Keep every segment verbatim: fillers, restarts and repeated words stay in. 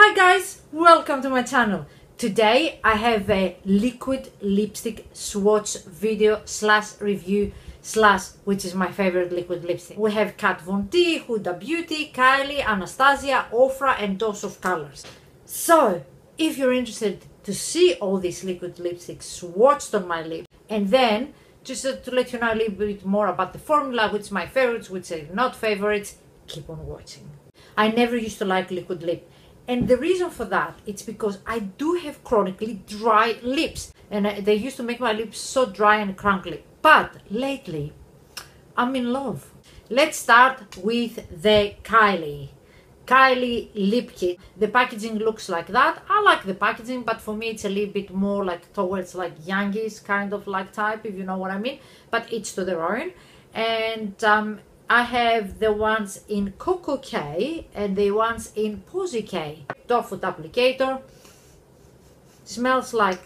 Hi guys, welcome to my channel. Today I have a liquid lipstick swatch video slash review slash which is my favorite liquid lipstick. We have Kat Von D, Huda Beauty, Kylie, Anastasia, Ofra and Dose of Colors. So if you're interested to see all these liquid lipsticks swatched on my lips, and then just to let you know a little bit more about the formula, which are my favorites, which are not favorites, keep on watching. I never used to like liquid lip. And the reason for that, it's because I do have chronically dry lips. And they used to make my lips so dry and crunkly. But lately, I'm in love. Let's start with the Kylie. Kylie Lip Kit. The packaging looks like that. I like the packaging, but for me it's a little bit more like towards like youngish kind of like type, if you know what I mean. But each to their own. And um, I have the ones in Koko K and the ones in Posie K. Doe foot applicator. Smells like,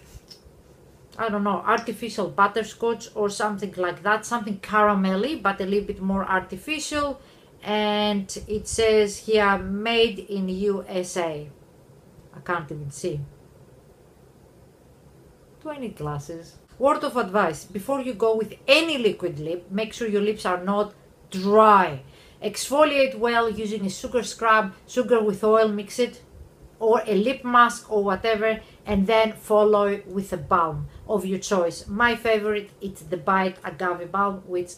I don't know, artificial butterscotch or something like that. Something caramelly, but a little bit more artificial. And it says here, made in U S A. I can't even see. Do I need glasses? Word of advice, before you go with any liquid lip, make sure your lips are not dry. Exfoliate well using a sugar scrub, sugar with oil, mix it, or a lip mask or whatever, and then follow with a balm of your choice. My favorite is the Bite Agave Balm, which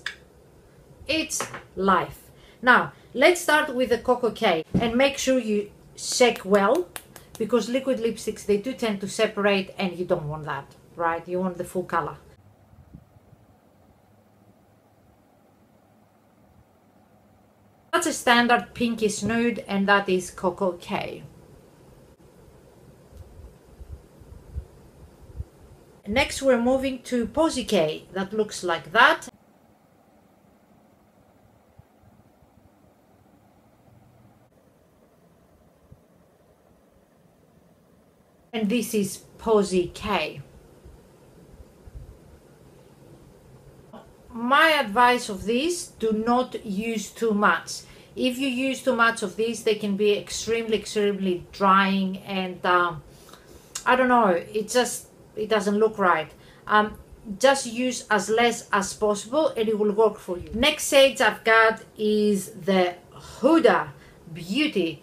it's life. Now let's start with the Koko K, and make sure you shake well, because liquid lipsticks, they do tend to separate, and you don't want that, right? You want the full color. That's a standard pinkish nude, and that is Koko K. Next we're moving to Posie K. That looks like that. And this is Posie K. My advice of these, do not use too much. If you use too much of these, they can be extremely, extremely drying, and um, I don't know, it just, it doesn't look right. Um, just use as less as possible and it will work for you. Next shades I've got is the Huda Beauty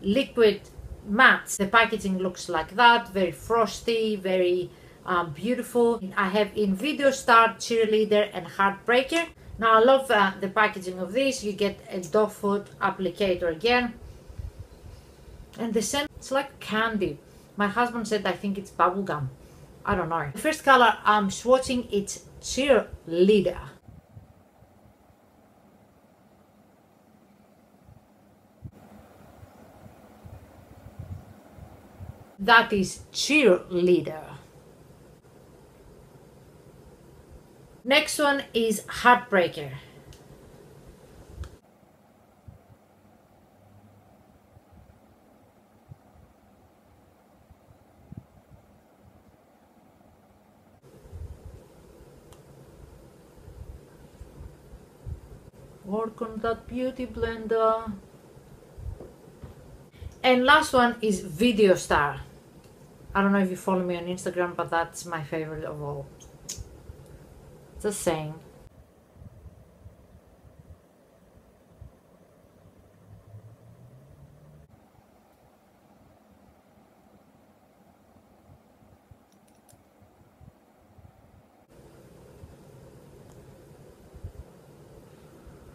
Liquid Matte. The packaging looks like that, very frosty, very Um, beautiful. I have in Video Star, Cheerleader and Heartbreaker. Now I love uh, the packaging of this. You get a doe foot applicator again, and the scent, it's like candy. My husband said I think it's bubblegum, I don't know. The first color I'm swatching, it's Cheerleader. That is Cheerleader. Next one is Heartbreaker. Work on that beauty blender. And last one is Video Star. I don't know if you follow me on Instagram, but that's my favorite of all. The same.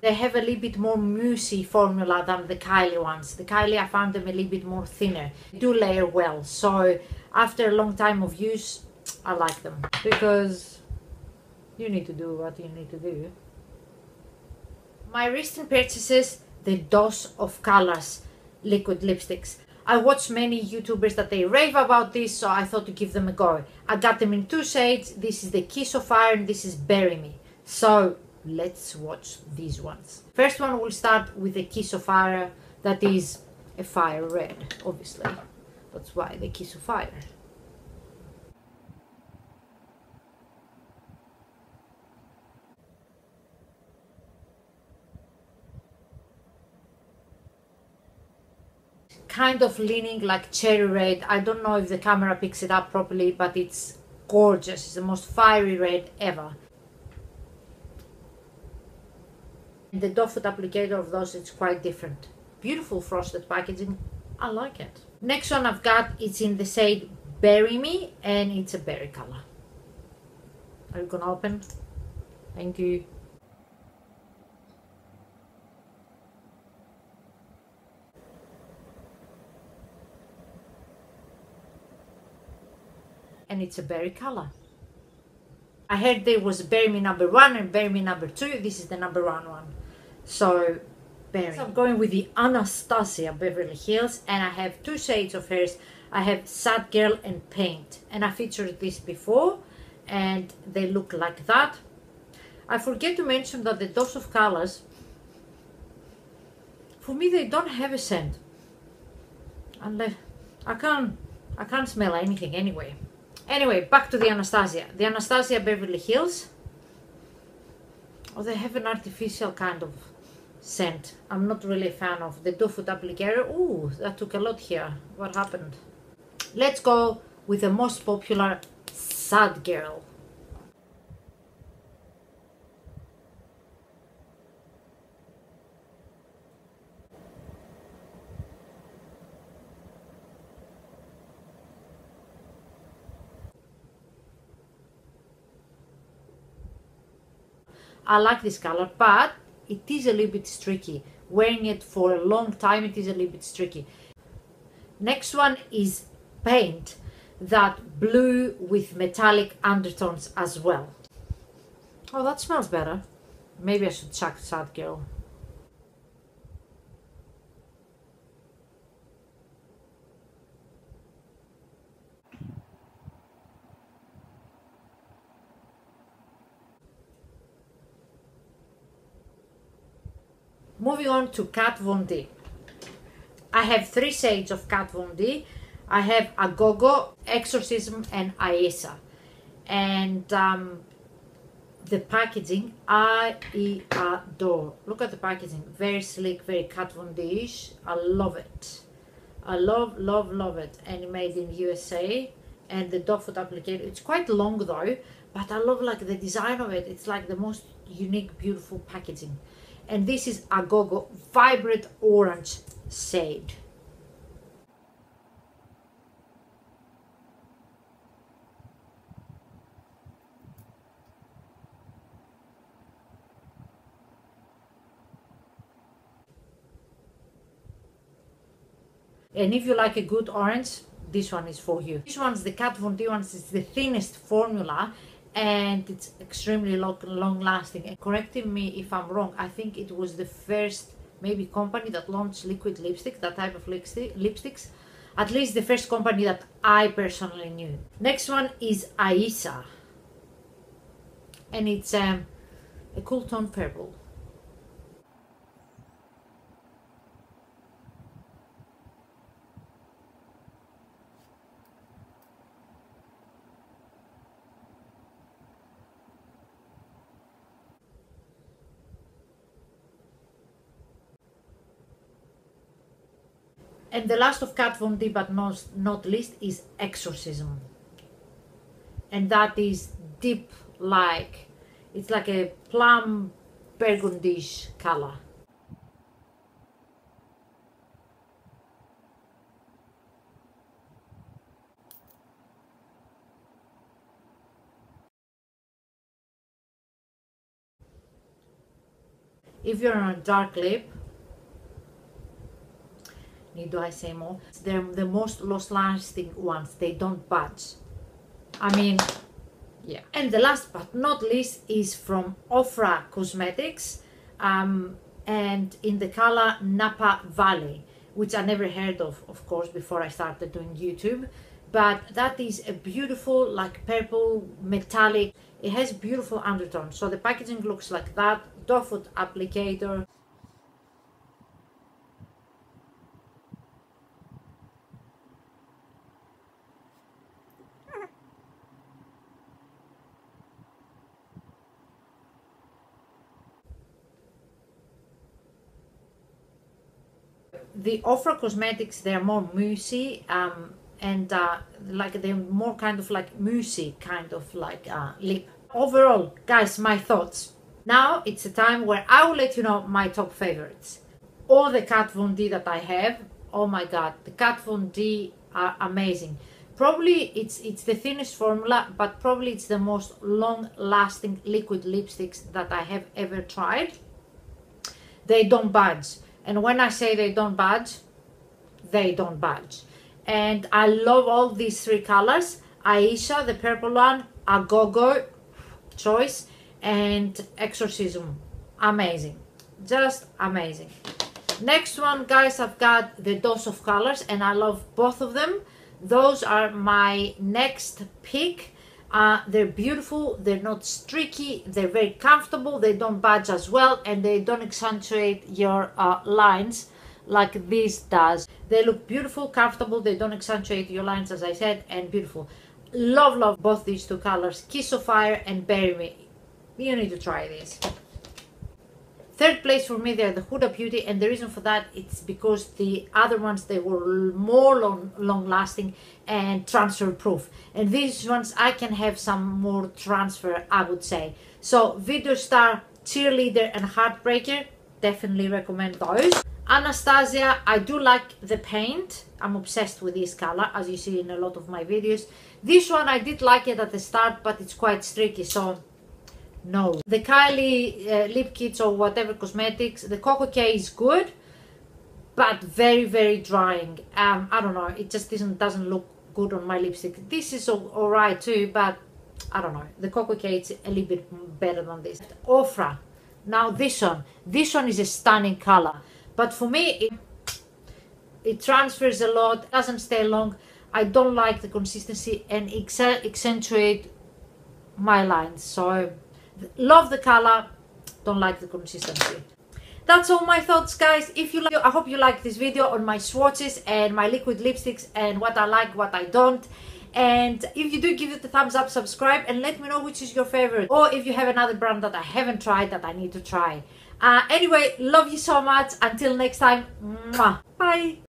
They have a little bit more moussey formula than the Kylie ones. The Kylie, I found them a little bit more thinner. They do layer well, so after a long time of use, I like them, because you need to do what you need to do. My recent purchases, the Dose of Colors liquid lipsticks. I watch many YouTubers that they rave about this, so I thought to give them a go. I got them in two shades. This is the Kiss of Fire and this is Berry Me. So let's watch these ones. First one will start with the Kiss of Fire, that is a fire red, obviously. That's why the Kiss of Fire. kind of leaning like cherry red. I don't know if the camera picks it up properly, but it's gorgeous. It's the most fiery red ever. And the doe foot applicator of those is quite different. Beautiful frosted packaging. I like it. Next one I've got, it's in the shade Berry Me, and it's a berry color. Are you gonna open? Thank you. And it's a berry color. I heard there was Berry Me number one and Berry Me number two. This is the number one one. So, berry. So I'm going with the Anastasia Beverly Hills, and I have two shades of hers. I have Sad Girl and Paint, and I featured this before, and they look like that. I forget to mention that the Dose of Colors, for me, they don't have a scent. Unless I can't, I can't smell anything anyway. Anyway, back to the Anastasia. The Anastasia Beverly Hills. Oh, they have an artificial kind of scent. I'm not really a fan of the doe foot applicator. Ooh, that took a lot here. What happened? Let's go with the most popular, Sad Girl. I like this color, but it is a little bit tricky. Wearing it for a long time, it is a little bit tricky. Next one is Paint, that blue with metallic undertones as well. Oh, that smells better. Maybe I should check Sad Girl. Moving on to Kat Von D. I have three shades of Kat Von D. I have A-Go-Go, Exorcism, and Ayesha. And um, the packaging, I adore. Look at the packaging. Very slick, very Kat Von D-ish. I love it. I love, love, love it. And made in U S A. And the doe foot applicator. It's quite long though, but I love like the design of it. It's like the most unique, beautiful packaging. And this is A-Go-Go Vibrant Orange shade. And if you like a good orange, this one is for you. This one's the Kat Von D ones. It's the thinnest formula, and it's extremely long, long lasting. And correcting me if I'm wrong, I think it was the first maybe company that launched liquid lipstick, that type of lipsticks. At least the first company that I personally knew. Next one is Ayesha, and it's um, a cool tone purple. And the last of Kat Von D, but not, not least, is Exorcism. And that is deep, like, it's like a plum burgundish color. If you're on a dark lip, need I say more? They're the most long-lasting ones. They don't budge. I mean, yeah. And the last but not least is from Ofra Cosmetics, um, and in the color Napa Valley, which I never heard of, of course, before I started doing YouTube. But that is a beautiful, like purple metallic. It has beautiful undertones. So the packaging looks like that. Doe foot applicator. the Ofra Cosmetics, they are more moussey, um, and uh, like they're more kind of like moussey kind of like uh, lip. Overall, guys, my thoughts. Now it's a time where I will let you know my top favorites. All the Kat Von D that I have, oh my god, the Kat Von D are amazing. Probably it's it's the thinnest formula, but probably it's the most long-lasting liquid lipsticks that I have ever tried. They don't budge. And when I say they don't budge, they don't budge. And I love all these three colors. Ayesha, the purple one, A-Go-Go choice, and Exorcism. Amazing. Just amazing. Next one, guys, I've got the Dose of Colors, and I love both of them. Those are my next pick. Uh, they're beautiful, they're not streaky, they're very comfortable, they don't budge as well, and they don't accentuate your uh, lines like this does. They look beautiful, comfortable, they don't accentuate your lines, as I said, and beautiful. Love, love both these two colors, Kiss of Fire and Berry Me. You need to try this. Third place for me, they're the Huda Beauty, and the reason for that it's because the other ones, they were more long, long lasting and transfer proof, and these ones I can have some more transfer, I would say. So Video Star, Cheerleader, and Heartbreaker, definitely recommend those. Anastasia, I do like the Paint. I'm obsessed with this color, as you see in a lot of my videos. This one I did like it at the start, but it's quite streaky, so no. The Kylie uh, Lip Kits or whatever cosmetics, the Koko K is good, but very, very drying. Um, I don't know, it just doesn't, doesn't look good on my lipstick. This is alright too, but I don't know. The Koko K is a little bit better than this. Ofra. Now this one. This one is a stunning color, but for me, it, it transfers a lot, doesn't stay long. I don't like the consistency and accentuate my lines, so love the color, don't like the consistency. That's all my thoughts, guys. If you like, I hope you like this video on my swatches and my liquid lipsticks and what I like, what I don't. And if you do, give it a thumbs up, subscribe, and let me know which is your favorite, or if you have another brand that I haven't tried that I need to try. Uh, anyway, love you so much. Until next time, mwah. Bye.